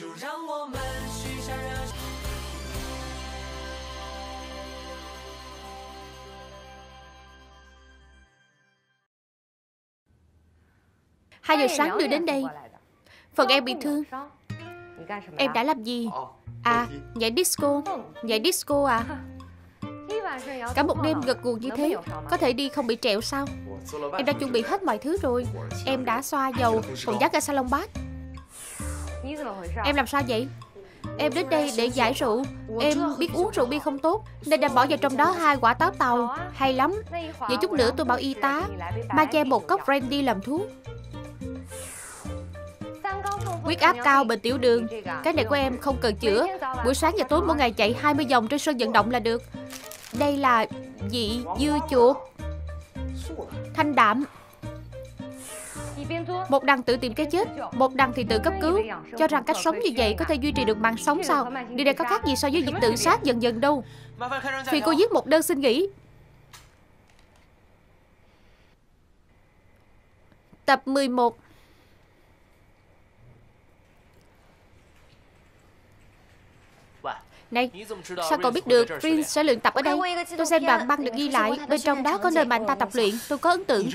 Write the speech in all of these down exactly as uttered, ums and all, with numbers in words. Hai giờ sáng đưa đến đây. Phần em bị thương. Em đã làm gì? À, nhảy disco. Nhảy disco à? Cả một đêm gật gù như thế, có thể đi không bị trẹo sao? Em đã chuẩn bị hết mọi thứ rồi. Em đã xoa dầu, còn dắt ra salon bath. Em làm sao vậy? Em đến đây để giải rượu. Em biết uống rượu bia không tốt, nên đã bỏ vào trong đó hai quả táo tàu. Hay lắm. Vậy chút nữa tôi bảo y tá ma che một cốc brandy làm thuốc. Huyết áp cao, bệnh tiểu đường, cái này của em không cần chữa. Buổi sáng và tối mỗi ngày chạy hai mươi vòng trên sân vận động là được. Đây là vị dưa chuột thanh đạm. Một đằng tự tìm cái chết, một đằng thì tự cấp cứu. Cho rằng cách sống như vậy có thể duy trì được mạng sống sao? Điều này có khác gì so với việc tự sát dần dần đâu. Vì cô viết một đơn xin nghỉ. Tập mười một. Này, sao cậu biết được Prince sẽ luyện tập ở đây? Tôi xem đoạn băng được ghi lại, bên trong đó có nơi mà anh ta tập luyện. Tôi có ấn tượng.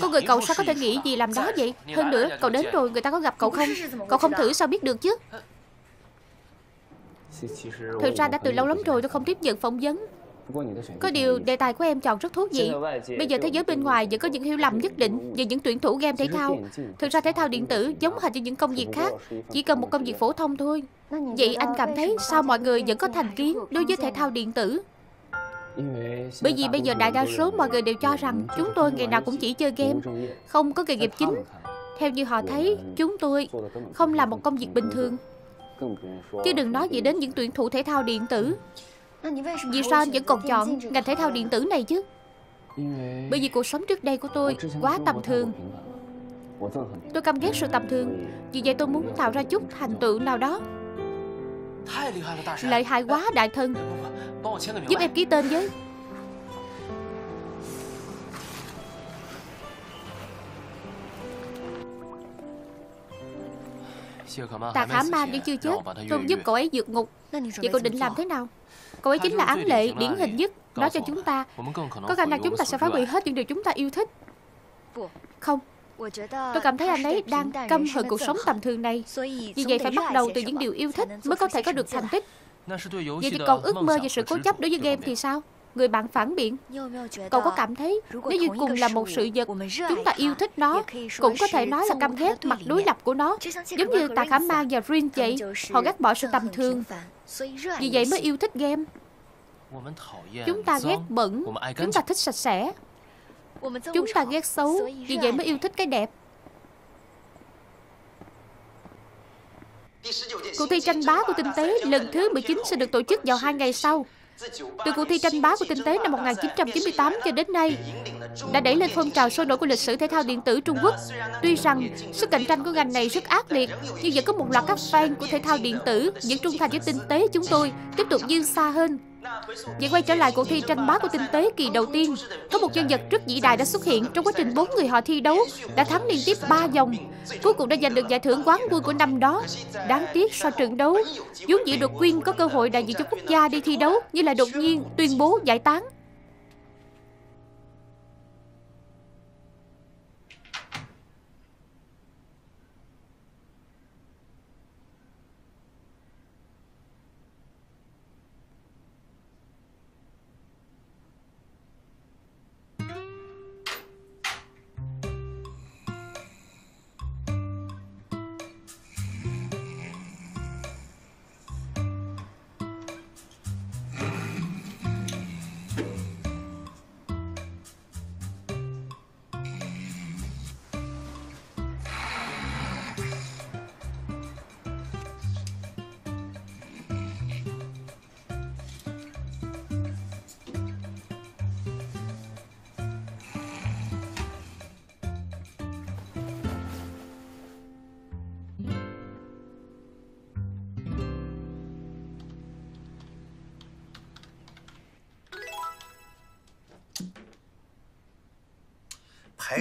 Có người cậu sao có thể nghĩ gì làm đó vậy? Hơn nữa, cậu đến rồi, người ta có gặp cậu không? Cậu không thử sao biết được chứ? Thực ra đã từ lâu lắm rồi tôi không tiếp nhận phỏng vấn. Có điều, đề tài của em chọn rất thú vị. Bây giờ thế giới bên ngoài vẫn có những hiểu lầm nhất định về những tuyển thủ game thể thao. Thực ra thể thao điện tử giống hệt như những công việc khác, chỉ cần một công việc phổ thông thôi. Vậy anh cảm thấy sao mọi người vẫn có thành kiến đối với thể thao điện tử? Bởi vì bây giờ đại đa số mọi người đều cho rằng chúng tôi ngày nào cũng chỉ chơi game, không có nghề nghiệp chính. Theo như họ thấy, chúng tôi không làm một công việc bình thường. Chứ đừng nói gì đến những tuyển thủ thể thao điện tử. Vì sao anh vẫn còn chọn ngành thể thao điện tử này chứ? Bởi vì cuộc sống trước đây của tôi quá tầm thường. Tôi căm ghét sự tầm thường. Vì vậy tôi muốn tạo ra chút thành tựu nào đó. Lợi hại quá đại thần. Giúp em ký tên với. Tạ Khả Mạn vẫn chưa chết. Tôi giúp cậu ấy vượt ngục. Vậy cậu định làm thế nào? Cậu ấy chính là án lệ điển hình nhất. Nói cho chúng ta có khả năng chúng ta sẽ phá hủy hết những điều chúng ta yêu thích. Không, tôi cảm thấy anh ấy đang căm hận cuộc sống tầm thường này. Vì vậy phải bắt đầu từ những điều yêu thích mới có thể có được thành tích. Vậy thì còn ước mơ về sự cố chấp đối với game thì sao? Người bạn phản biện. Cậu có cảm thấy nếu như cùng là một sự vật, chúng ta yêu thích nó, cũng có thể nói là căm ghét mặt đối lập của nó. Giống như Tạ Khả Mạn và Prince vậy, họ ghét bỏ sự tầm thường. Vì vậy mới yêu thích game. Chúng ta ghét bẩn, chúng ta thích sạch sẽ. Chúng ta ghét xấu, vì vậy mới yêu thích cái đẹp. Cuộc thi tranh bá của tinh tế lần thứ mười chín sẽ được tổ chức vào hai ngày sau. Từ cuộc thi tranh bá của tinh tế năm một nghìn chín trăm chín mươi tám cho đến nay đã đẩy lên phong trào sôi nổi của lịch sử thể thao điện tử Trung Quốc. Tuy rằng sức cạnh tranh của ngành này rất ác liệt, nhưng vẫn có một loạt các fan của thể thao điện tử, những trung thành với tinh tế chúng tôi tiếp tục vươn xa hơn. Vậy quay trở lại cuộc thi tranh bá của tinh tế kỳ đầu tiên, có một nhân vật rất vĩ đại đã xuất hiện. Trong quá trình bốn người họ thi đấu đã thắng liên tiếp ba vòng, cuối cùng đã giành được giải thưởng quán quân của năm đó. Đáng tiếc sau trận đấu, vốn dĩ đột quyên có cơ hội đại diện cho quốc gia đi thi đấu, nhưng lại đột nhiên tuyên bố giải tán.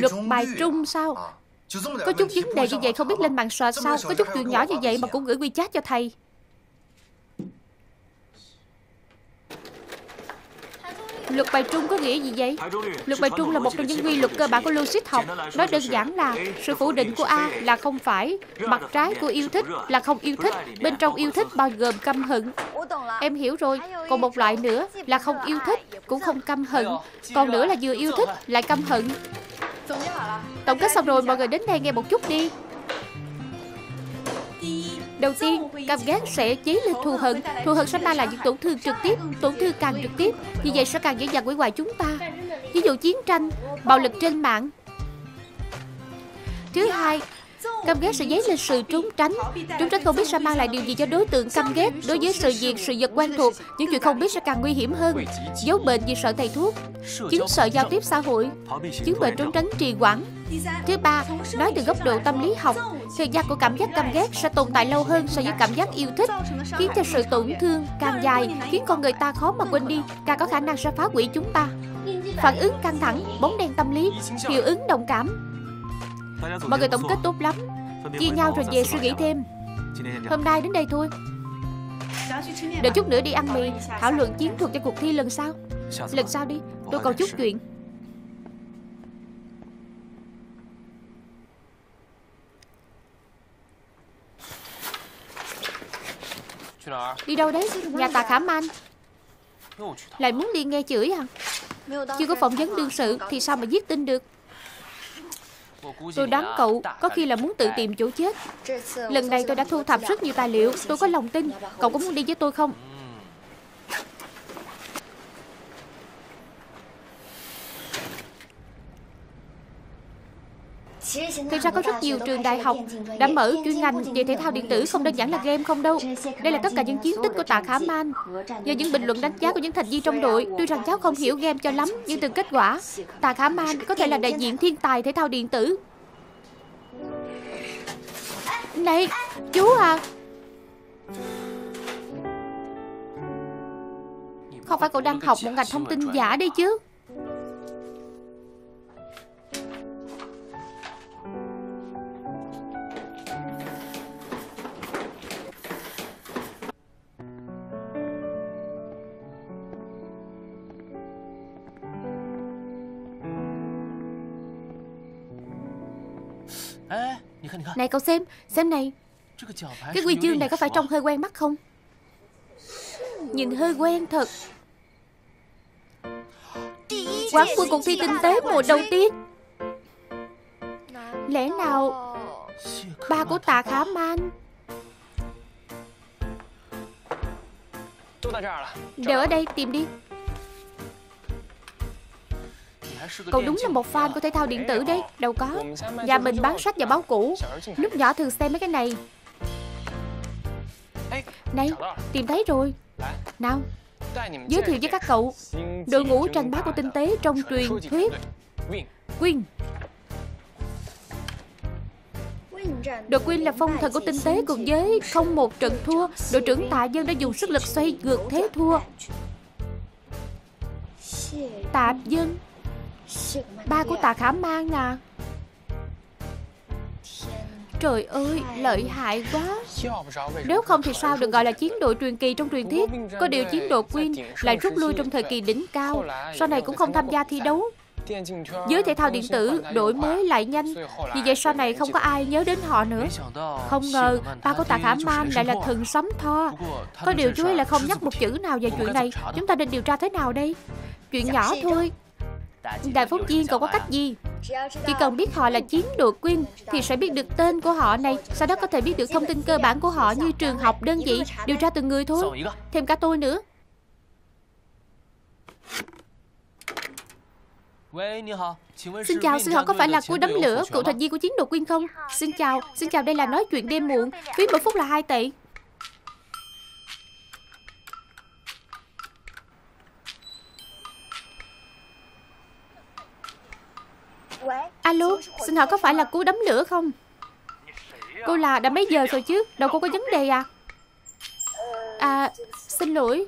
Luật bài trung sao? Có chút vấn đề như vậy không biết lên mạng xóa sao? Có chút chuyện nhỏ như vậy mà cũng gửi WeChat cho thầy. Luật bài trung có nghĩa gì vậy? Luật bài trung là một trong những quy luật cơ bản của logic học. Nói đơn giản là sự phủ định của A là không phải, mặt trái của yêu thích là không yêu thích. Bên trong yêu thích bao gồm căm hận. Em hiểu rồi. Còn một loại nữa là không yêu thích, cũng không căm hận. Còn nữa là vừa yêu thích, lại căm hận. Tổng kết xong rồi, mọi người đến đây nghe một chút đi. Đầu tiên, căm ghét sẽ chế lên thù hận. Thù hận sẽ mang lại những tổn thương trực tiếp. Tổn thương càng trực tiếp, như vậy sẽ càng dễ dàng hủy hoại chúng ta. Ví dụ chiến tranh, bạo lực trên mạng. Thứ hai, căm ghét sẽ dấy lên sự trốn tránh. Trốn tránh không biết sẽ mang lại điều gì cho đối tượng căm ghét. Đối với sự việc, sự vật quen thuộc, những chuyện không biết sẽ càng nguy hiểm hơn. Giấu bệnh vì sợ thầy thuốc, chứng sợ giao tiếp xã hội, chứng bệnh trốn tránh trì hoãn. Thứ ba, nói từ góc độ tâm lý học, thời gian của cảm giác căm ghét sẽ tồn tại lâu hơn so với cảm giác yêu thích, khiến cho sự tổn thương càng dài, khiến con người ta khó mà quên đi, càng có khả năng sẽ phá hủy chúng ta. Phản ứng căng thẳng, bóng đen tâm lý, hiệu ứng đồng cảm. Mọi người tổng kết tốt lắm. Chia nhau rồi về suy nghĩ thêm. Hôm nay đến đây thôi. Đợi chút nữa đi ăn mì, thảo luận chiến thuật cho cuộc thi lần sau. Lần sau đi, tôi còn chút chuyện. Đi đâu đấy? Nhà Tạ Khả Mạn. Lại muốn đi nghe chửi à? Chưa có phỏng vấn đương sự thì sao mà viết tin được? Tôi đoán cậu có khi là muốn tự tìm chỗ chết. Lần này tôi đã thu thập rất nhiều tài liệu, tôi có lòng tin. Cậu có muốn đi với tôi không? Thực ra có rất nhiều trường đại học đã mở chuyên ngành về thể thao điện tử, không đơn giản là game không đâu. Đây là tất cả những chiến tích của Tạ Khả Mạn. Do những bình luận đánh giá của những thành viên trong đội, tuy rằng cháu không hiểu game cho lắm, nhưng từ kết quả, Tạ Khả Mạn có thể là đại diện thiên tài thể thao điện tử. Này, chú à. Không phải cậu đang học một ngành thông tin giả đây chứ? Này cậu xem, xem này. Cái quy chương này có phải trông hơi quen mắt không? Nhìn hơi quen thật. Quán quân cuộc thi kinh tế mùa đầu tiên. Lẽ nào ba của Tạ Khả Mạn đều ở đây, tìm đi. Cậu đúng là một fan của thể thao điện tử đấy. Đâu có. Nhà mình bán sách và báo cũ. Lúc nhỏ thường xem mấy cái này. Này, tìm thấy rồi. Nào, giới thiệu với các cậu đội ngũ tranh bá của tinh tế trong truyền thuyết Queen. Đội Queen là phong thần của tinh tế cùng với không một trận thua. Đội trưởng Tạ Dương đã dùng sức lực xoay ngược thế thua. Tạ Dương, ba của Tạ Khả Mạn à. Trời ơi, lợi hại quá. Nếu không thì sao được gọi là chiến đội truyền kỳ trong truyền thuyết. Có điều chiến đội Queen lại rút lui trong thời kỳ đỉnh cao, sau này cũng không tham gia thi đấu. Giới thể thao điện tử đổi mới lại nhanh, vì vậy sau này không có ai nhớ đến họ nữa. Không ngờ ba của Tạ Khả Mạn lại là thần sấm Thor. Có điều chú ý là không nhắc một chữ nào về chuyện này. Chúng ta nên điều tra thế nào đây? Chuyện nhỏ thôi. Đại phóng viên, cậu có cách gì? Chỉ cần biết họ là chiến đội Queen thì sẽ biết được tên của họ này. Sau đó có thể biết được thông tin cơ bản của họ như trường học, đơn vị. Điều tra từng người thôi. Thêm cả tôi nữa. Xin chào, xin hỏi có phải là cú đấm lửa, cựu thành viên của chiến đội Queen không? Xin chào, xin chào, đây là nói chuyện đêm muộn. Phí một phút là hai tệ. Alo, xin hỏi có phải là cú đấm lửa không? Cô là đã mấy giờ rồi chứ? Đầu cô có vấn đề à? À, xin lỗi.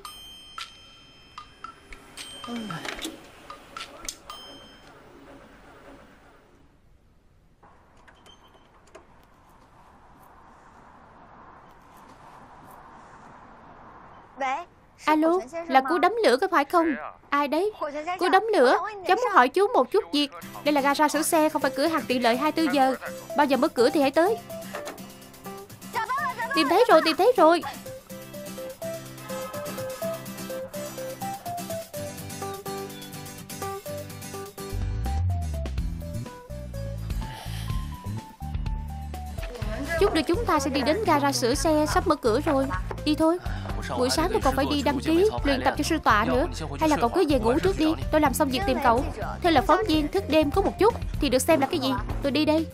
Alo, là cô đấm lửa có phải không? Ai đấy? Cô đấm lửa, cháu muốn hỏi chú một chút việc. Đây là gara sửa xe, không phải cửa hàng tiện lợi hai mươi tư giờ. Bao giờ mở cửa thì hãy tới. Tìm thấy rồi, tìm thấy rồi. Chút nữa chúng ta sẽ đi đến gara sửa xe, sắp mở cửa rồi. Đi thôi. Buổi sáng tôi còn phải đi đăng ký, luyện tập cho sư tọa nữa. Hay là cậu cứ về ngủ trước đi, tôi làm xong việc tìm cậu. Thế là phóng viên thức đêm có một chút thì được xem là cái gì. Tôi đi đây.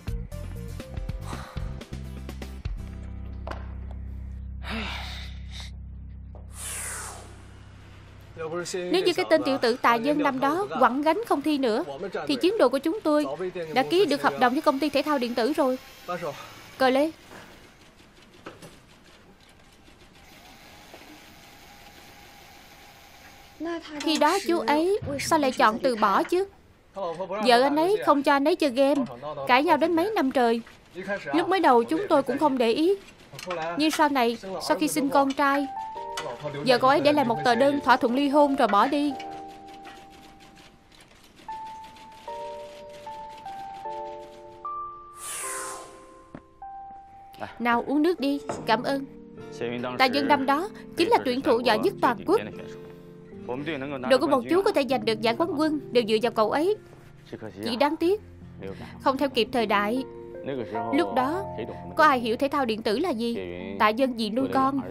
Nếu như cái tên tiểu tử Tạ Dương năm đó quẳng gánh không thi nữa thì chiến đội của chúng tôi đã ký được hợp đồng với công ty thể thao điện tử rồi. Cờ lê. Khi đó chú ấy sao lại chọn từ bỏ chứ? Vợ anh ấy không cho anh ấy chơi game, cãi nhau đến mấy năm trời. Lúc mới đầu chúng tôi cũng không để ý. Nhưng sau này, sau khi sinh con trai, vợ cô ấy để lại một tờ đơn thỏa thuận ly hôn rồi bỏ đi. Nào uống nước đi, cảm ơn. Tạ Dương năm đó chính là tuyển thủ giỏi nhất toàn quốc. Đội của bọn chú có thể giành được giải quán quân đều dựa vào cậu ấy. Chỉ đáng tiếc không theo kịp thời đại. Lúc đó có ai hiểu thể thao điện tử là gì? Tạ Dương vì nuôi con,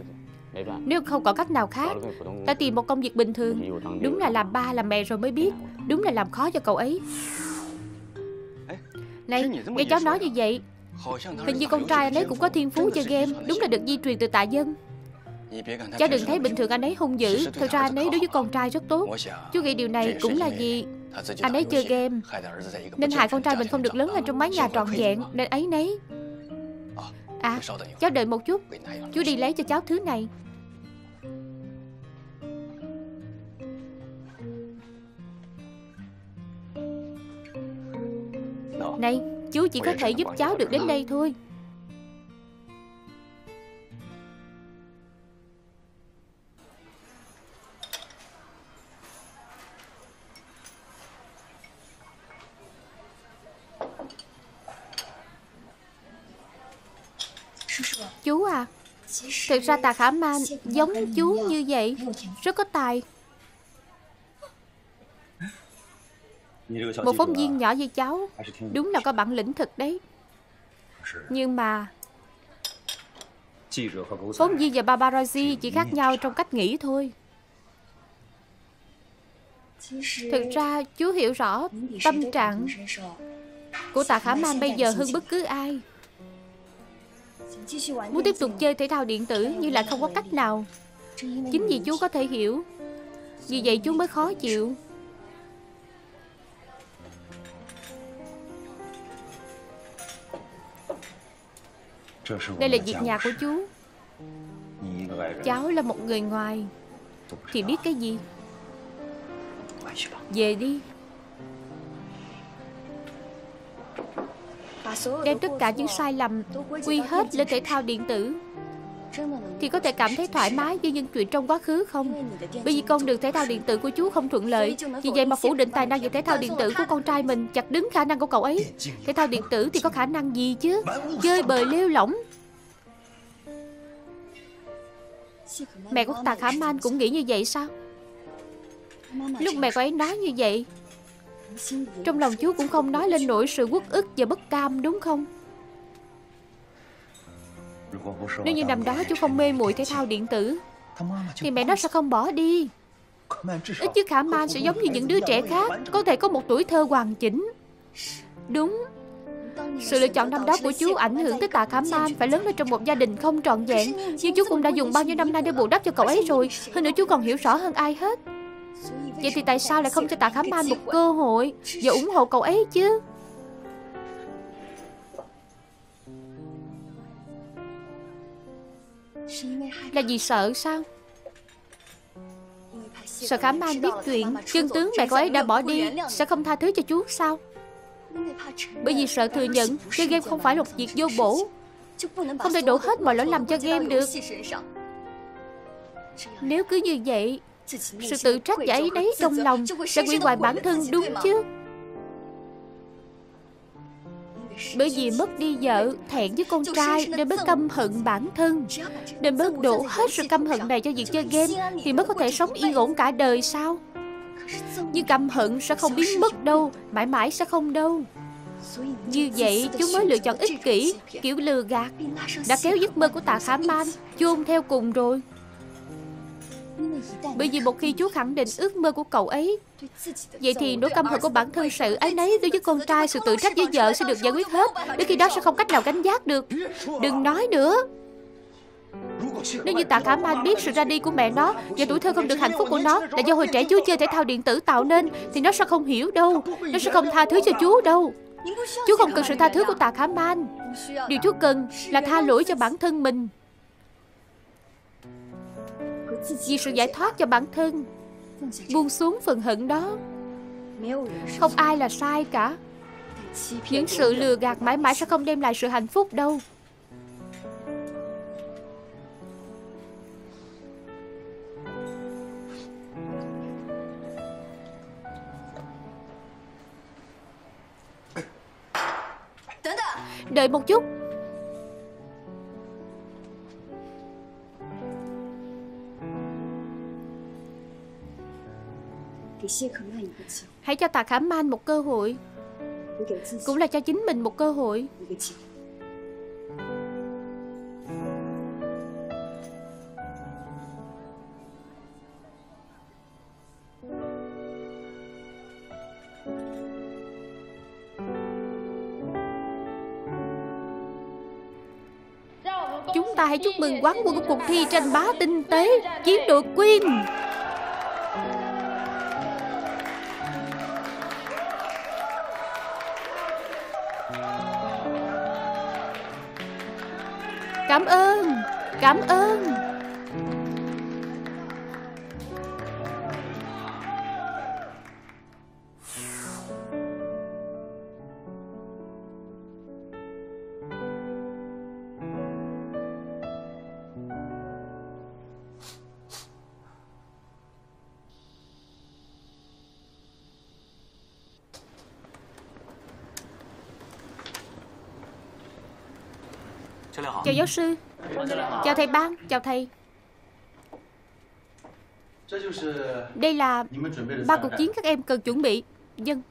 nếu không có cách nào khác, ta tìm một công việc bình thường. Đúng là làm ba làm mẹ rồi mới biết. Đúng là làm khó cho cậu ấy. Này, nghe cháu nói như vậy, hình như con trai anh ấy cũng có thiên phú chơi game. Đúng là được di truyền từ Tạ Dân. Cháu đừng thấy bình thường anh ấy hung dữ. Thật ra anh ấy đối với con trai rất tốt. Chú nghĩ điều này cũng là gì? Anh ấy chơi game nên hại con trai mình không được lớn lên trong mái nhà trọn vẹn, nên ấy nấy. À, cháu đợi một chút. Chú đi lấy cho cháu thứ này. Này, chú chỉ có thể giúp cháu được đến đây thôi. Chú à, thực ra Tạ Khả Mạn giống chú như vậy, rất có tài. Một phóng viên nhỏ như cháu đúng là có bản lĩnh thật đấy. Nhưng mà phóng viên và paparazzi chỉ khác nhau trong cách nghĩ thôi. Thực ra chú hiểu rõ tâm trạng của Tạ Khả Mạn bây giờ hơn bất cứ ai. Muốn tiếp tục chơi thể thao điện tử như là không có cách nào. Chính vì chú có thể hiểu, vì vậy chú mới khó chịu. Đây là việc nhà của chú. Cháu là một người ngoài thì biết cái gì. Về đi. Đem tất cả những sai lầm quy hết lên thể thao điện tử thì có thể cảm thấy thoải mái với những chuyện trong quá khứ không? Bởi vì con đường thể thao điện tử của chú không thuận lợi, vì vậy mà phủ định tài năng về thể thao điện tử của con trai mình, chặt đứng khả năng của cậu ấy. Thể thao điện tử thì có khả năng gì chứ? Chơi bời lêu lỏng. Mẹ của Tạ Khả Mạn cũng nghĩ như vậy sao? Lúc mẹ của ấy nói như vậy, trong lòng chú cũng không nói lên nổi sự uất ức và bất cam đúng không? Nếu như năm đó chú không mê muội thể thao điện tử thì mẹ nó sẽ không bỏ đi. Ít chứ Khả Mạn sẽ giống như những đứa trẻ khác, có thể có một tuổi thơ hoàn chỉnh. Đúng. Sự lựa chọn năm đó của chú ảnh hưởng tới Tạ Khả Mạn phải lớn lên trong một gia đình không trọn vẹn. Nhưng chú cũng đã dùng bao nhiêu năm nay để bù đắp cho cậu ấy rồi. Hơn nữa chú còn hiểu rõ hơn ai hết. Vậy thì tại sao lại không cho Tạ Khả Mạn một cơ hội và ủng hộ cậu ấy chứ? Là vì sợ sao? Sợ Khả Mạn biết chuyện chân tướng mẹ cậu ấy đã bỏ đi sẽ không tha thứ cho chú sao? Bởi vì sợ thừa nhận chơi game không phải một việc vô bổ, không thể đổ hết mọi lỗi lầm cho game được. Nếu cứ như vậy, sự tự trách và ấy nấy trong lòng sẽ nguyên hoài bản thân, đúng chứ? Bởi vì mất đi vợ, thẹn với con trai nên mới căm hận bản thân, nên mới đổ hết sự căm hận này cho việc chơi game, thì mới có thể sống yên ổn cả đời sao? Nhưng căm hận sẽ không biến mất đâu, mãi mãi sẽ không đâu. Như vậy chúng mới lựa chọn ích kỷ, kiểu lừa gạt, đã kéo giấc mơ của Tạ Khả Mạn chôn theo cùng rồi. Bởi vì một khi Chúa khẳng định ước mơ của cậu ấy, vậy thì nỗi căm hận của bản thân, sự áy náy đối với con trai, sự tự trách với vợ sẽ được giải quyết hết. Đến khi đó sẽ không cách nào gánh vác được. Đừng nói nữa. Nếu như Tạ Khả Mạn biết sự ra đi của mẹ nó và tuổi thơ không được hạnh phúc của nó là do hồi trẻ chú chơi thể thao điện tử tạo nên, thì nó sẽ không hiểu đâu, nó sẽ không tha thứ cho chú đâu. Chú không cần sự tha thứ của Tạ Khả Mạn. Điều chú cần là tha lỗi cho bản thân mình, vì sự giải thoát cho bản thân, buông xuống phần hận đó. Không ai là sai cả. Những sự lừa gạt mãi mãi sẽ không đem lại sự hạnh phúc đâu. Đợi một chút. Hãy cho Tạ Khả Mạn một cơ hội, cũng là cho chính mình một cơ hội. Chúng ta hãy chúc mừng quán quân của cuộc thi tranh bá tinh tế, chiến đội Queen. Cảm ơn, cảm ơn. Chào giáo sư. Chào thầy Ban. Chào thầy. Đây là ba cuộc chiến các em cần chuẩn bị. Vâng.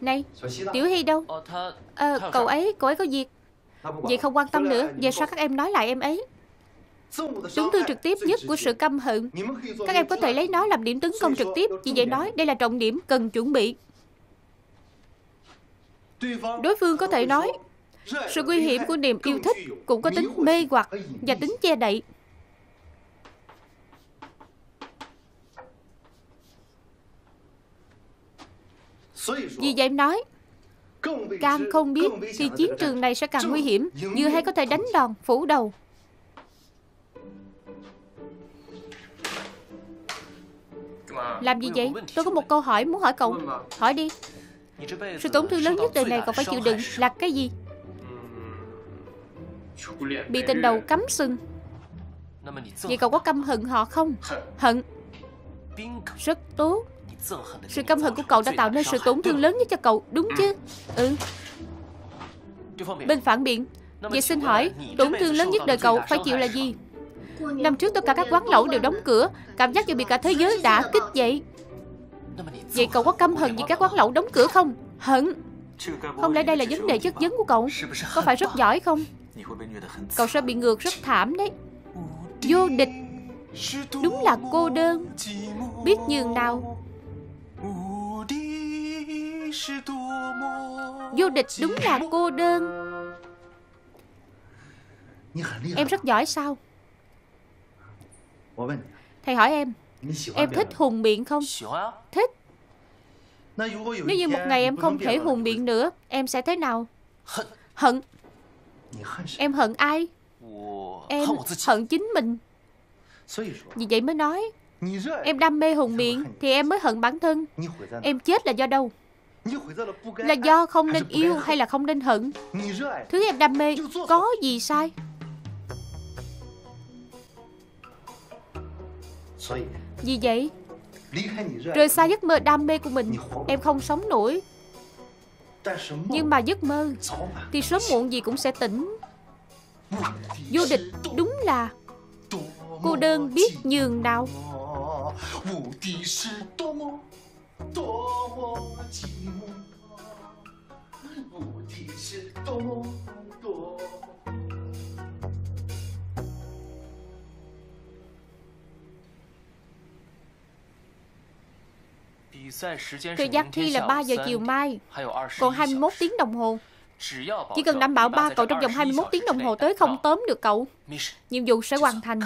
Này, Tiểu Hy đâu? Ờ, cậu ấy, cậu ấy có việc. Vậy không quan tâm nữa. Về sau các em nói lại em ấy. Chúng tôi trực tiếp nhất của sự căm hận, các em có thể lấy nó làm điểm tấn công trực tiếp. Vì vậy nói đây là trọng điểm cần chuẩn bị. Đối phương có thể nói sự nguy hiểm của niềm yêu thích cũng có tính mê hoặc và tính che đậy. Vì vậy nói càng không biết thì chiến trường này sẽ càng nguy hiểm. Vừa hay có thể đánh đòn, phủ đầu. Làm gì vậy? Tôi có một câu hỏi muốn hỏi cậu. Hỏi đi. Sự tổn thương lớn nhất đời này cậu phải chịu đựng là cái gì? Bị tình đầu cắm sừng. Vậy cậu có căm hận họ không? Hận. Rất tốt. Sự căm hận của cậu đã tạo nên sự tổn thương lớn nhất cho cậu, đúng chứ? Ừ. Bên phản biện, vậy xin hỏi, tổn thương lớn nhất đời cậu phải chịu là gì? Năm trước tất cả các quán lẩu đều đóng cửa, cảm giác như bị cả thế giới đã kích dậy. Vậy cậu có căm hận vì các quán lẩu đóng cửa không? Hận. Không lẽ đây là vấn đề chất vấn của cậu? Có phải rất giỏi không? Cậu sẽ bị ngược rất thảm đấy. Vô địch. Đúng là cô đơn. Biết nhường nào. Vô địch đúng là cô đơn. Em rất giỏi sao? Thầy hỏi em, em thích hùng biện không? Thích. Nếu như một ngày em không thể hùng biện nữa, em sẽ thế nào? Hận. Em hận ai? Em hận chính mình. Vì vậy mới nói Em đam mê hùng miệng thì em mới hận bản thân. Em chết là do đâu? Là do không nên yêu hay là không nên hận? Thứ em đam mê có gì sai? Vì vậy, rời xa giấc mơ đam mê của mình, em không sống nổi. Nhưng mà giấc mơ thì sớm muộn gì cũng sẽ tỉnh. Vô địch đúng là cô đơn biết nhường nào. Thời gian thi là ba giờ chiều mai, còn hai mươi mốt tiếng đồng hồ. Chỉ cần đảm bảo ba cậu trong vòng hai mươi mốt tiếng đồng hồ tới không tóm được cậu, nhiệm vụ sẽ hoàn thành.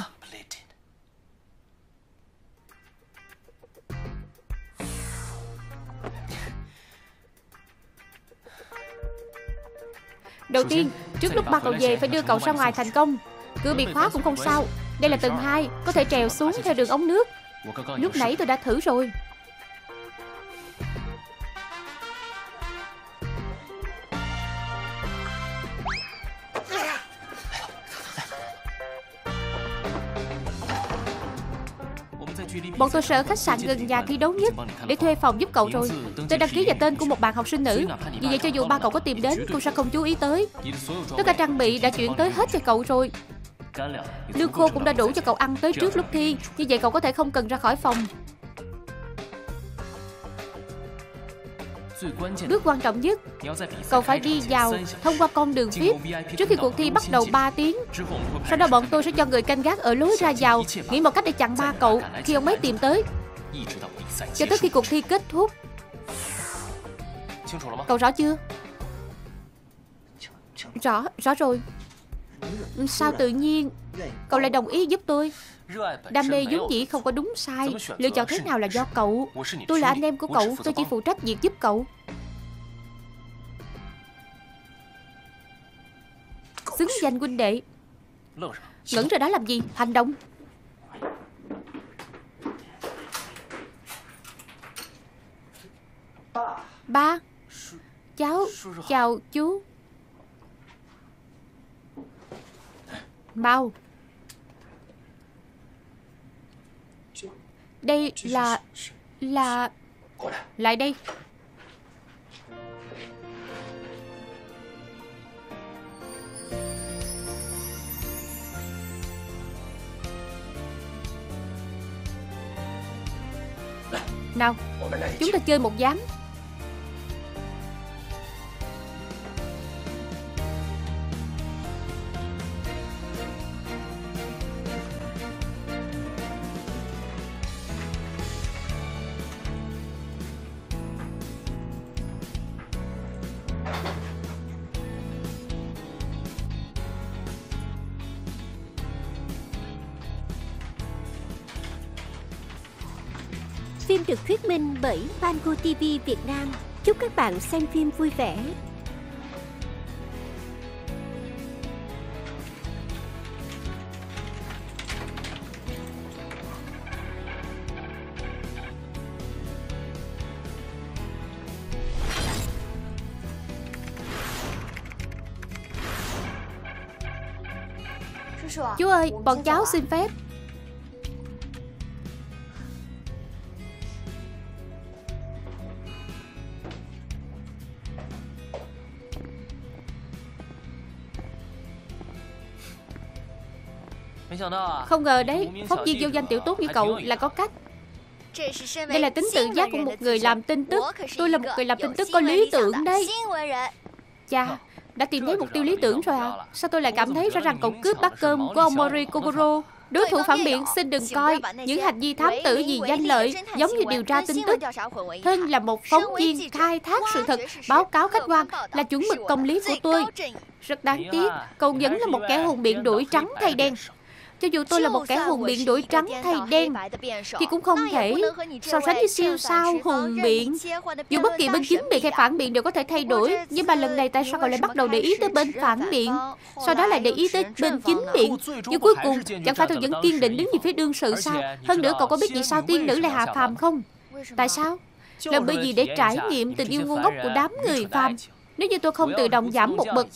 Đầu tiên, trước lúc ba cậu về phải đưa cậu ra ngoài thành công. Cửa bị khóa cũng không sao. Đây là tầng hai, có thể trèo xuống theo đường ống nước. Lúc nãy tôi đã thử rồi. Bọn tôi sợ khách sạn gần nhà thi đấu nhất để thuê phòng giúp cậu rồi. Tôi đăng ký vào tên của một bạn học sinh nữ. Vì vậy cho dù ba cậu có tìm đến, cô sẽ không chú ý tới. Tất cả trang bị đã chuyển tới hết cho cậu rồi. Lương khô cũng đã đủ cho cậu ăn tới trước lúc thi. Như vậy cậu có thể không cần ra khỏi phòng. Bước quan trọng nhất, cậu phải đi vào thông qua con đường vê i pê trước khi cuộc thi bắt đầu ba tiếng. Sau đó bọn tôi sẽ cho người canh gác ở lối ra vào nghĩ một cách để chặn ba cậu khi ông ấy tìm tới, cho tới khi cuộc thi kết thúc. Cậu rõ chưa? Rõ, rõ rồi. Sao tự nhiên cậu lại đồng ý giúp tôi? Đam mê vốn dĩ không có đúng sai. Lựa chọn thế nào là do cậu. Tôi là anh em của cậu, tôi chỉ phụ trách việc giúp cậu. Xứng danh huynh đệ. Ngẩn ra đó làm gì? Hành động. Ba. Cháu chào chú. Mau. Đây là... là... lại đây. Nào, chúng ta chơi một ván. Phim được thuyết minh bởi MangoTV Việt Nam. Chúc các bạn xem phim vui vẻ. Chú ơi, bọn cháu xin phép. Không ngờ đấy, phóng viên vô danh tiểu tốt như cậu là có cách. Đây là tính tự giác của một người làm tin tức. Tôi là một người làm tin tức có lý tưởng đấy. Chà, đã tìm thấy mục tiêu lý tưởng rồi à? Sao tôi lại cảm thấy rõ ràng cậu cướp bát cơm của ông Mori Kokoro? Đối thủ phản biện xin đừng coi những hành vi thám tử vì danh lợi giống như điều tra tin tức. Thân là một phóng viên khai thác sự thật, báo cáo khách quan là chuẩn mực công lý của tôi. Rất đáng tiếc, cậu vẫn là một kẻ hùng biện đuổi trắng thay đen. Cho dù tôi là một kẻ hùng biện đổi trắng thay đen thì cũng không thể so sánh với siêu sao hùng biện. Dù bất kỳ bên chính biện hay phản biện đều có thể thay đổi, nhưng mà lần này tại sao cậu lại bắt đầu để ý tới bên phản biện, sau đó lại để ý tới bên chính biện? Nhưng cuối cùng chẳng phải tôi vẫn kiên định đứng về phía đương sự sao? Hơn nữa, cậu có biết vì sao tiên nữ lại hạ phàm không? Tại sao? Là bởi vì để trải nghiệm tình yêu ngu ngốc của đám người phàm. Nếu như tôi không tự động giảm một bậc,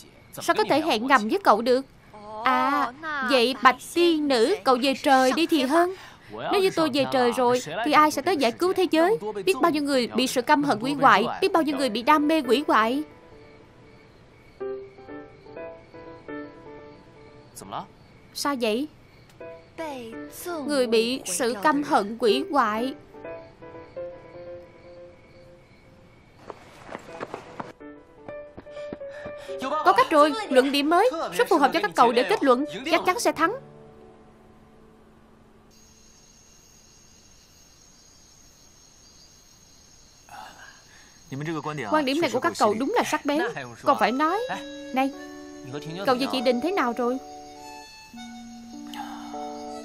sao có thể hẹn ngầm với cậu được? À, vậy bạch tiên nữ, cậu về trời đi thì hơn. Nếu như tôi về trời rồi thì ai sẽ tới giải cứu thế giới? Biết bao nhiêu người bị sự căm hận hủy hoại, biết bao nhiêu người bị đam mê hủy hoại. Sao vậy? Người bị sự căm hận hủy hoại. Có cách rồi, luận điểm mới rất phù hợp cho các cậu để kết luận, chắc chắn sẽ thắng. Quan điểm này của các cậu đúng là sắc bén, còn phải nói. Này, cậu và chị Đình thế nào rồi?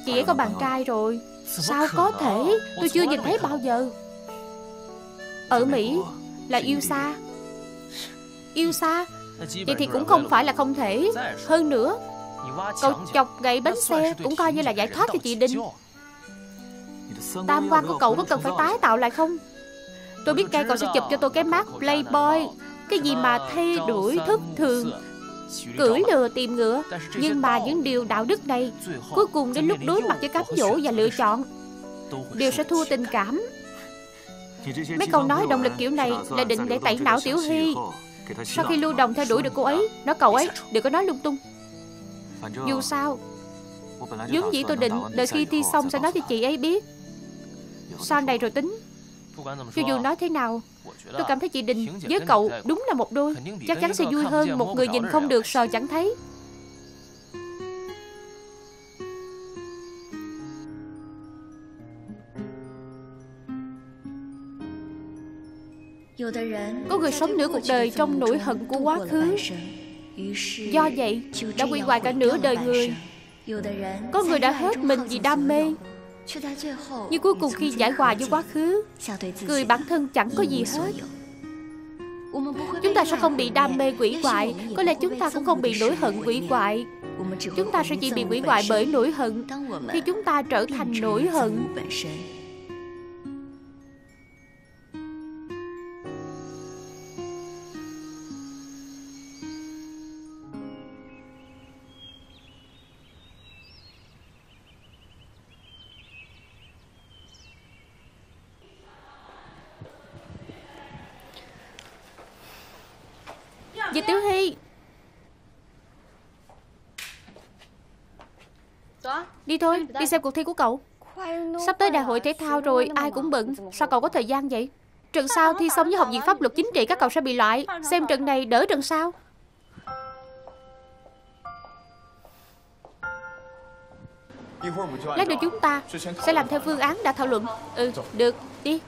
Chị ấy có bạn trai rồi. Sao có thể? Tôi chưa nhìn thấy bao giờ. Ở Mỹ là yêu xa. Yêu xa vậy thì cũng không phải là không thể. Hơn nữa, cậu chọc gậy bánh xe cũng coi như là giải thoát cho chị Đình. Tam quan của cậu có cần phải tái tạo lại không? Tôi biết ngay cậu sẽ chụp cho tôi cái mác Playboy, cái gì mà thê đuổi thất thường, cưỡi lừa tìm ngựa. Nhưng mà những điều đạo đức này cuối cùng đến lúc đối mặt với cám dỗ và lựa chọn đều sẽ thua tình cảm. Mấy câu nói động lực kiểu này là định để tẩy não Tiểu Hy. Sau khi Lưu Đồng theo đuổi được cô ấy, nói cậu ấy đừng có nói lung tung. Dù sao vốn dĩ tôi định đợi khi thi xong sẽ nói cho chị ấy biết, sau này rồi tính. Cho dù nói thế nào, tôi cảm thấy chị Đình với cậu đúng là một đôi. Chắc chắn sẽ vui hơn một người nhìn không được sờ chẳng thấy. Có người sống nửa cuộc đời trong nỗi hận của quá khứ, do vậy đã hủy hoại cả nửa đời người. Có người đã hết mình vì đam mê, nhưng cuối cùng khi giải hòa với quá khứ, cười bản thân chẳng có gì hết. Chúng ta sẽ không bị đam mê quỷ hoại, có lẽ chúng ta cũng không bị nỗi hận quỷ hoại. Chúng ta sẽ chỉ bị quỷ hoại bởi nỗi hận khi chúng ta trở thành nỗi hận. Dì Tiểu Hy, đi thôi, đi xem cuộc thi của cậu. Sắp tới đại hội thể thao rồi, ai cũng bận. Sao cậu có thời gian vậy? Trận sau thi xong với học viện pháp luật chính trị các cậu sẽ bị loại. Xem trận này đỡ trận sau. Lát nữa chúng ta sẽ làm theo phương án đã thảo luận. Ừ, được, đi.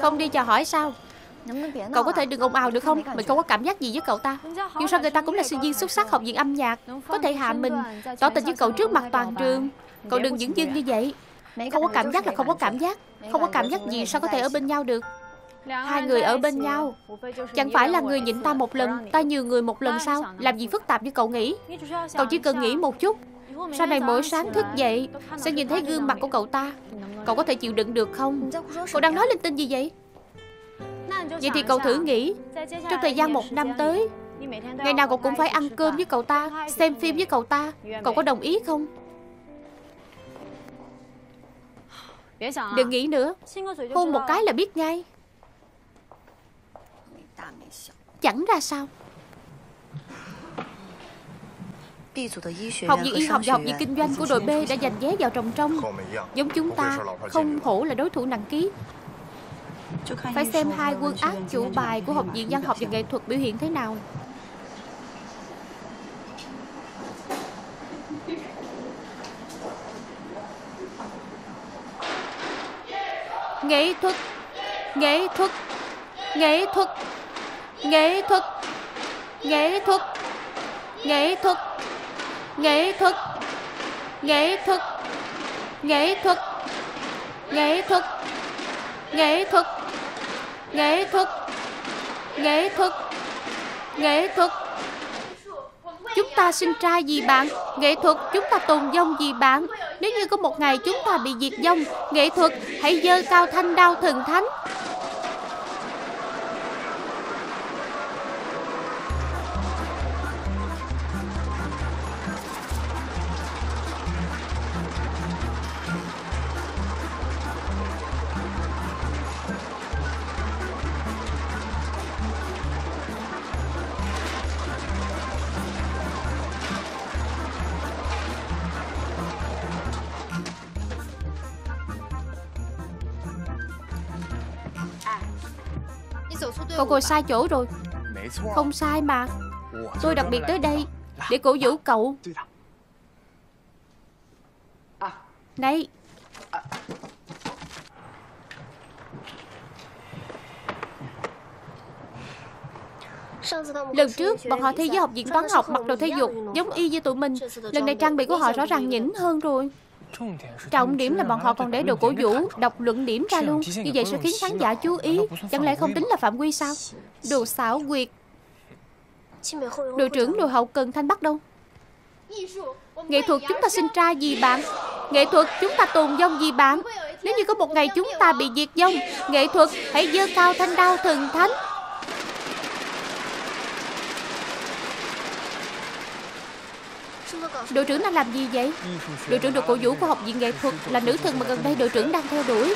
Không đi chào hỏi sao? Cậu có thể đừng ồn ào được không? Mình không có cảm giác gì với cậu ta. Dù sao người ta cũng là sinh viên xuất sắc học viện âm nhạc, có thể hạ mình, tỏ tình với cậu trước mặt toàn trường. Cậu đừng dửng dưng như vậy. Không có cảm giác là không có cảm giác. Không có cảm giác gì sao có thể ở bên nhau được? Hai người ở bên nhau chẳng phải là người nhịn ta một lần, ta nhường người một lần sao? Làm gì phức tạp như cậu nghĩ. Cậu chỉ cần nghĩ một chút. Sau này mỗi sáng thức dậy sẽ nhìn thấy gương mặt của cậu ta. Cậu có thể chịu đựng được không? Cậu đang nói linh tinh gì vậy? Vậy thì cậu thử nghĩ, trong thời gian một năm tới, ngày nào cậu cũng phải ăn cơm với cậu ta, xem phim với cậu ta. Cậu có đồng ý không? Đừng nghĩ nữa. Hôn một cái là biết ngay. Chẳng ra sao. Học viện y học và học viện kinh doanh của đội B đã giành vé vào vòng trong. Giống chúng ta, không hổ là đối thủ nặng ký. Phải xem hai quân ác chủ bài của học viện văn học và nghệ thuật biểu hiện thế nào. Nghệ thuật, nghệ thuật, nghệ thuật, nghệ thuật, nghệ thuật, nghệ thuật, nghệ thuật, nghệ thuật, nghệ thuật, nghệ thuật, nghệ thuật, nghệ thuật, nghệ thuật, nghệ thuật. Chúng ta sinh ra vì bạn, nghệ thuật chúng ta tồn vong vì bạn. Nếu như có một ngày chúng ta bị diệt vong, nghệ thuật hãy giơ cao thanh đao thần thánh. Cậu ngồi sai chỗ rồi. Không sai mà. Tôi đặc biệt tới đây để cổ vũ cậu. Này, lần trước bọn họ thi với học viện toán học mặc đồ thể dục giống y như tụi mình. Lần này trang bị của họ rõ ràng nhỉnh hơn rồi. Trọng điểm là bọn họ còn để đồ cổ vũ, đọc luận điểm ra luôn. Như vậy sẽ khiến khán giả chú ý. Chẳng lẽ không tính là phạm quy sao? Đồ xảo quyệt. Đội trưởng đội hậu cần thanh bắt đâu? Nghệ thuật chúng ta sinh ra vì bạn, nghệ thuật chúng ta tồn vong vì bạn. Nếu như có một ngày chúng ta bị diệt vong, nghệ thuật hãy giơ cao thanh đao thần thánh. Đội trưởng đang làm gì vậy? Đội trưởng đội cổ vũ của Học viện Nghệ thuật là nữ thần mà gần đây đội trưởng đang theo đuổi.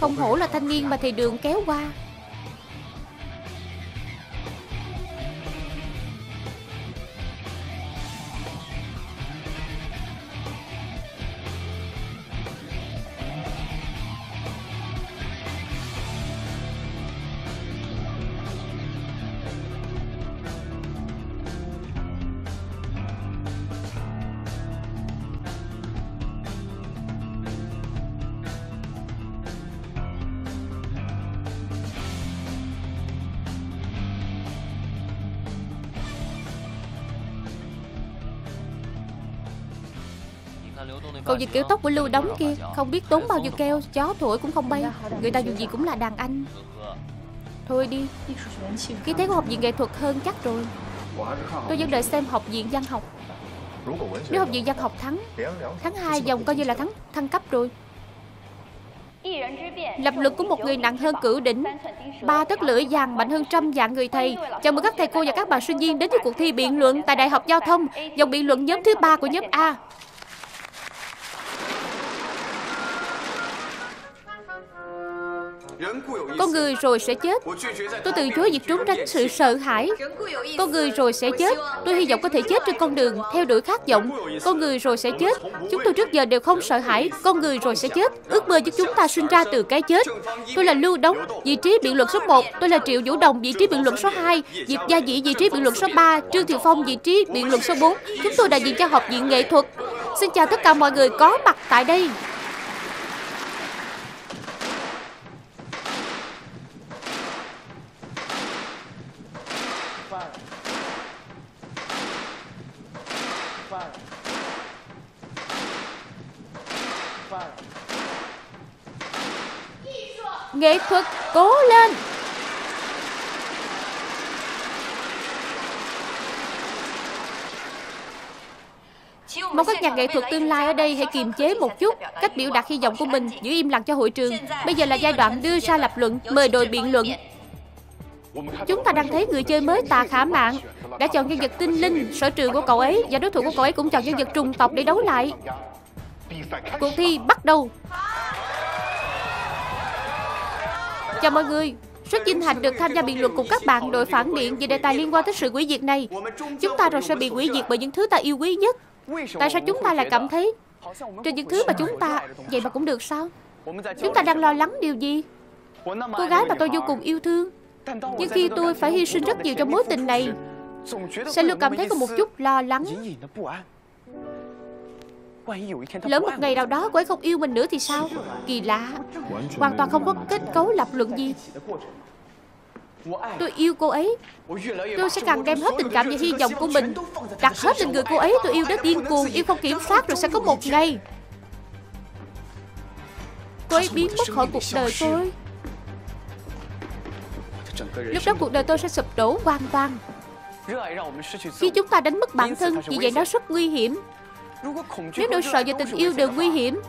Không hổ là thanh niên mà thầy Đường kéo qua. Cậu dịch kiểu tóc của Lưu Đóng kia, không biết tốn bao nhiêu keo, chó thổi cũng không bay. Người ta dù gì cũng là đàn anh. Thôi đi, khí thế của Học viện Nghệ thuật hơn chắc rồi. Tôi vẫn đợi xem Học viện Văn học. Nếu Học viện Văn học thắng, thắng hai vòng coi như là thắng thăng cấp rồi. Lập lực của một người nặng hơn cửu đỉnh, ba tấc lưỡi vàng mạnh hơn trăm vạn người thầy. Chào mừng các thầy cô và các bạn sinh viên đến với cuộc thi biện luận tại Đại học Giao thông, vòng biện luận nhóm thứ ba của nhóm A. Con người rồi sẽ chết. Tôi từ chối việc trốn tránh sự sợ hãi. Con người rồi sẽ chết. Tôi hy vọng có thể chết trên con đường theo đuổi khát vọng. Con người rồi sẽ chết. Chúng tôi trước giờ đều không sợ hãi. Con người rồi sẽ chết. Ước mơ giúp chúng ta sinh ra từ cái chết. Tôi là Lưu Đống, vị trí biện luận số một. Tôi là Triệu Vũ Đồng, vị trí biện luận số hai. Diệp Gia Dĩ, vị trí biện luận số ba. Trương Thiều Phong, vị trí biện luận số bốn. Chúng tôi đại diện cho Học viện Nghệ thuật. Xin chào tất cả mọi người có mặt tại đây. Nghệ thuật cố lên. Mong các nhà nghệ thuật tương lai ở đây hãy kiềm chế một chút cách biểu đạt hy vọng của mình, giữ im lặng cho hội trường. Bây giờ là giai đoạn đưa ra lập luận, mời đội biện luận. Chúng ta đang thấy người chơi mới Tạ Khả Mạn đã chọn nhân vật tinh linh, sở trường của cậu ấy, và đối thủ của cậu ấy cũng chọn nhân vật trùng tộc để đấu lại. Cuộc thi bắt đầu. Chào mọi người, rất vinh hạnh được tham gia biện luận cùng các bạn đội phản biện về đề tài liên quan tới sự hủy diệt này. Chúng ta rồi sẽ bị hủy diệt bởi những thứ ta yêu quý nhất. Tại sao chúng ta lại cảm thấy trên những thứ mà chúng ta vậy mà cũng được sao? Chúng ta đang lo lắng điều gì? Cô gái mà tôi vô cùng yêu thương, nhưng khi tôi phải hy sinh rất nhiều trong mối tình này, sẽ luôn cảm thấy có một chút lo lắng. Lỡ một ngày nào đó cô ấy không yêu mình nữa thì sao? Kỳ lạ, hoàn toàn không có kết cấu lập luận gì. Tôi yêu cô ấy. Tôi sẽ càng đem hết tình cảm và hy vọng của mình đặt hết lên người cô ấy. Tôi yêu đến điên cuồng, yêu không kiểm soát. Rồi sẽ có một ngày cô ấy biến mất khỏi cuộc đời tôi. Lúc đó cuộc đời tôi sẽ sụp đổ hoàn toàn. Khi chúng ta đánh mất bản thân, vì vậy nó rất nguy hiểm. Nếu nỗi sợ và tình yêu đều nguy hiểm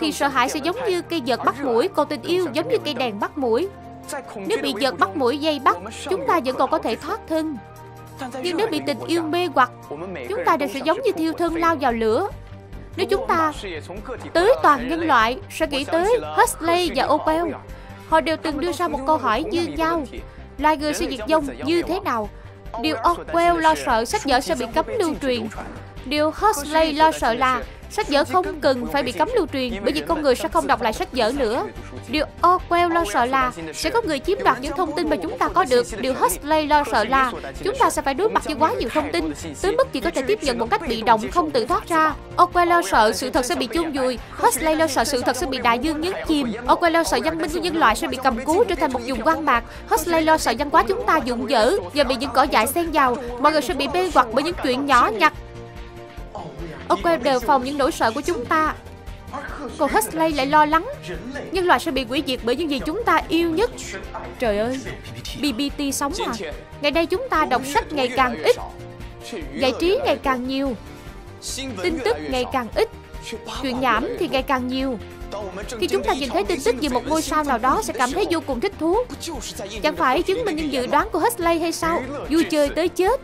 thì sợ hãi sẽ giống như cây vợt bắt mũi, còn tình yêu giống như cây đèn bắt mũi. Nếu bị vợt bắt mũi dây bắt, chúng ta vẫn còn có thể thoát thân. Nhưng nếu bị tình yêu mê hoặc, chúng ta đều sẽ giống như thiêu thân lao vào lửa. Nếu chúng ta tới toàn nhân loại, sẽ nghĩ tới Huxley và Orwell. Họ đều từng đưa ra một câu hỏi như nhau: loài người sẽ diệt vong như thế nào? Điều Orwell lo sợ sách vở sẽ bị cấm lưu truyền. Điều Huxley lo sợ là sách vở không cần phải bị cấm lưu truyền, bởi vì con người sẽ không đọc lại sách vở nữa. Điều Orwell lo sợ là sẽ có người chiếm đoạt những thông tin mà chúng ta có được. Điều Huxley lo sợ là chúng ta sẽ phải đối mặt với quá nhiều thông tin, tới mức chỉ có thể tiếp nhận một cách bị động, không tự thoát ra. Orwell lo sợ sự thật sẽ bị chôn vùi. Huxley lo sợ sự thật sẽ bị đại dương nhấn chìm. Orwell lo sợ văn minh của nhân loại sẽ bị cầm cố, trở thành một vùng hoang mạc. Huxley lo sợ văn hóa chúng ta vụn vỡ và bị những cỏ dại xen vào. Mọi người sẽ bị mê hoặc bởi những chuyện nhỏ nhặt. Orwell đều phòng những nỗi sợ của chúng ta. Còn Huxley lại lo lắng nhân loại sẽ bị hủy diệt bởi những gì chúng ta yêu nhất. Trời ơi, bê bê tê sống à? Ngày nay chúng ta đọc sách ngày càng ít, giải trí ngày càng nhiều, tin tức ngày càng ít, chuyện nhảm thì ngày càng nhiều. Khi chúng ta nhìn thấy tin tức về một ngôi sao nào đó sẽ cảm thấy vô cùng thích thú. Chẳng phải chứng minh những dự đoán của Huxley hay sao? Vui chơi tới chết.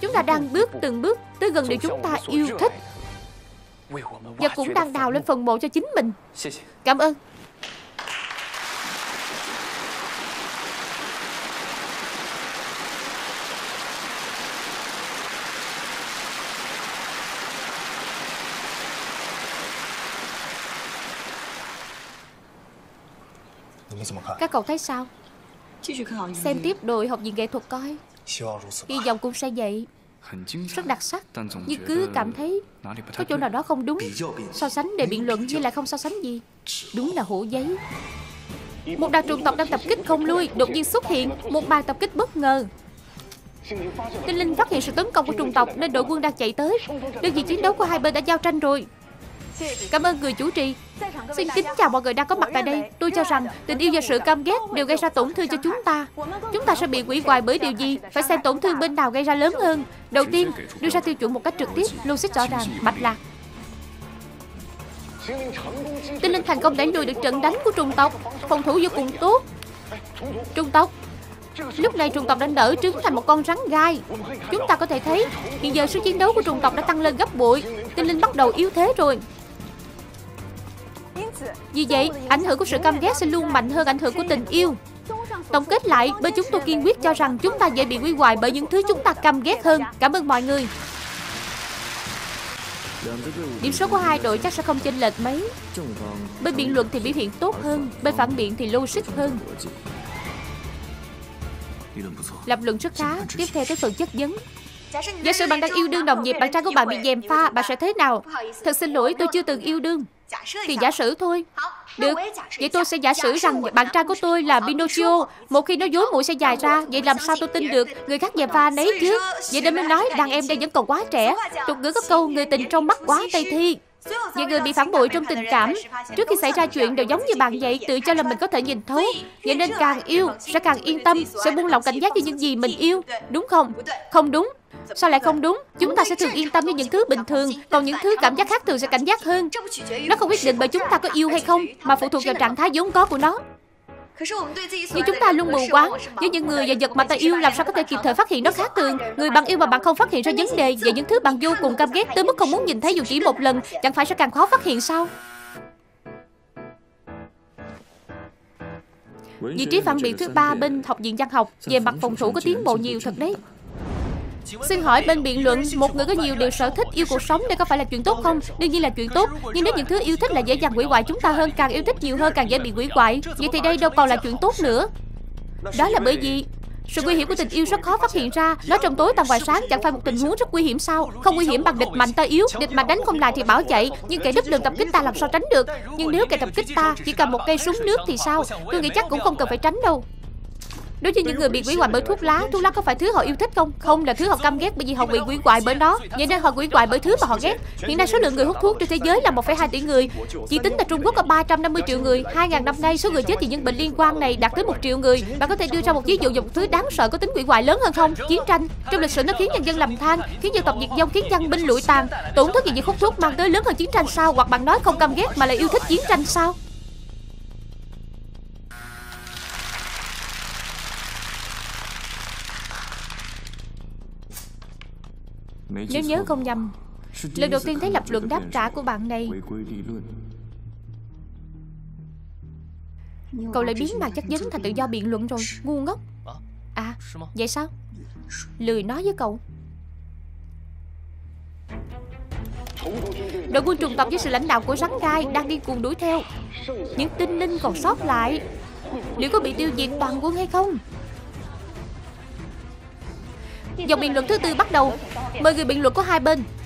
Chúng ta đang bước từng bước tới gần điều chúng ta yêu thích, và cũng đang đào lên phần mộ cho chính mình. Cảm ơn. Các cậu thấy sao? Xem tiếp đội học viện nghệ thuật coi. Hy vọng cũng sẽ vậy. Rất đặc sắc, nhưng cứ cảm thấy có chỗ nào đó không đúng. So sánh để biện luận như là không so sánh gì. Đúng là hổ giấy. Một đàn trùng tộc đang tập kích không lui, đột nhiên xuất hiện một màn tập kích bất ngờ. Tinh linh phát hiện sự tấn công của trùng tộc nên đội quân đang chạy tới. Đơn vị chiến đấu của hai bên đã giao tranh rồi. Cảm ơn người chủ trì. Xin kính chào mọi người đang có mặt tại đây. Tôi cho rằng tình yêu và sự căm ghét đều gây ra tổn thương cho chúng ta. Chúng ta sẽ bị hủy hoại bởi điều gì? Phải xem tổn thương bên nào gây ra lớn hơn. Đầu tiên, đưa ra tiêu chuẩn một cách trực tiếp, logic rõ ràng, mạch lạc. Tinh linh thành công đẩy lùi được trận đánh của trùng tộc. Phòng thủ vô cùng tốt. Trùng tộc. Lúc này trùng tộc đã nở trứng thành một con rắn gai. Chúng ta có thể thấy hiện giờ số chiến đấu của trùng tộc đã tăng lên gấp bội. Tinh linh bắt đầu yếu thế rồi. Vì vậy, ảnh hưởng của sự căm ghét sẽ luôn mạnh hơn ảnh hưởng của tình yêu. Tổng kết lại, bên chúng tôi kiên quyết cho rằng chúng ta dễ bị hủy hoại bởi những thứ chúng ta căm ghét hơn. Cảm ơn mọi người. Điểm số của hai đội chắc sẽ không chênh lệch mấy. Bên biện luận thì biểu hiện tốt hơn, bên phản biện thì logic hơn. Lập luận rất khá. Tiếp theo tới phần chất vấn. Giả sử bạn đang yêu đương đồng nghiệp, bạn trai của bạn bị gièm pha, bạn sẽ thế nào? Thật xin lỗi, tôi chưa từng yêu đương. Thì giả sử thôi. Được, vậy tôi sẽ giả sử rằng bạn trai của tôi là Pinocchio. Một khi nó dối mũi sẽ dài ra. Vậy làm sao tôi tin được? Người khác dèm pha nấy chứ. Vậy nên mới nói đàn em đây vẫn còn quá trẻ. Tục ngữ có câu người tình trong mắt quá tây thi. Những người bị phản bội trong tình cảm trước khi xảy ra chuyện đều giống như bạn vậy, tự cho là mình có thể nhìn thấu. Vậy nên càng yêu sẽ càng yên tâm, sẽ buông lỏng cảnh giác với những gì mình yêu. Đúng không? Không đúng. Sao lại không đúng? Chúng ta sẽ thường yên tâm với những thứ bình thường, còn những thứ cảm giác khác thường sẽ cảnh giác hơn. Nó không quyết định bởi chúng ta có yêu hay không, mà phụ thuộc vào trạng thái vốn có của nó. Nhưng chúng ta luôn mù quáng với những người và vật mà ta yêu, làm sao có thể kịp thời phát hiện nó khác thường. Người bạn yêu mà bạn không phát hiện ra vấn đề, và những thứ bạn vô cùng căm ghét tới mức không muốn nhìn thấy dù chỉ một lần, chẳng phải sẽ càng khó phát hiện sao? Vị trí phản biện thứ ba bên học viện văn học về mặt phòng thủ có tiến bộ nhiều thật đấy. Xin hỏi bên biện luận, một người có nhiều điều sở thích yêu cuộc sống, đây có phải là chuyện tốt không? Đương nhiên là chuyện tốt, nhưng nếu những thứ yêu thích là dễ dàng hủy hoại chúng ta hơn, càng yêu thích nhiều hơn càng dễ bị hủy hoại. Vậy thì đây đâu còn là chuyện tốt nữa. Đó là bởi vì Sự nguy hiểm của tình yêu rất khó phát hiện ra. Nó trong tối tầm ngoài sáng chẳng phải một tình huống rất nguy hiểm sao? Không nguy hiểm bằng địch mạnh ta yếu. Địch mạnh đánh không lại thì bảo chạy, nhưng kẻ đứt đường tập kích ta làm sao tránh được? Nhưng nếu kẻ tập kích ta chỉ cầm một cây súng nước thì sao? Tôi nghĩ chắc cũng không cần phải tránh đâu. Đối với những người bị quỷ hoại bởi thuốc lá, thuốc lá có phải thứ họ yêu thích không? Không, là thứ họ căm ghét bởi vì họ bị quỷ hoại bởi nó. Vậy nên họ quỷ hoại bởi thứ mà họ ghét. Hiện nay số lượng người hút thuốc trên thế giới là một phẩy hai tỷ người. Chỉ tính tại Trung Quốc có ba trăm năm mươi triệu người. hai nghìn năm nay số người chết vì những bệnh liên quan này đạt tới một triệu người. Bạn có thể đưa ra một ví dụ về một thứ đáng sợ có tính quỷ hoại lớn hơn không? Chiến tranh. Trong lịch sử nó khiến nhân dân lầm than, khiến dân tộc diệt vong, khiến dân binh lụi tàn. Tổn thất vì những hút thuốc mang tới lớn hơn chiến tranh sao? Hoặc bạn nói không căm ghét mà lại yêu thích chiến tranh sao? Nếu nhớ không nhầm, lần đầu tiên thấy lập luận đáp trả của bạn này. Cậu lại biến màn chất vấn thành tự do biện luận rồi. Ngu ngốc. À, vậy sao? Lười nói với cậu. Đội quân trùng tộc với sự lãnh đạo của rắn gai đang điên cuồng đuổi theo. Những tinh linh còn sót lại liệu có bị tiêu diệt toàn quân hay không? Dòng biện luận thứ tư bắt đầu. Mời người biện luận có hai bên.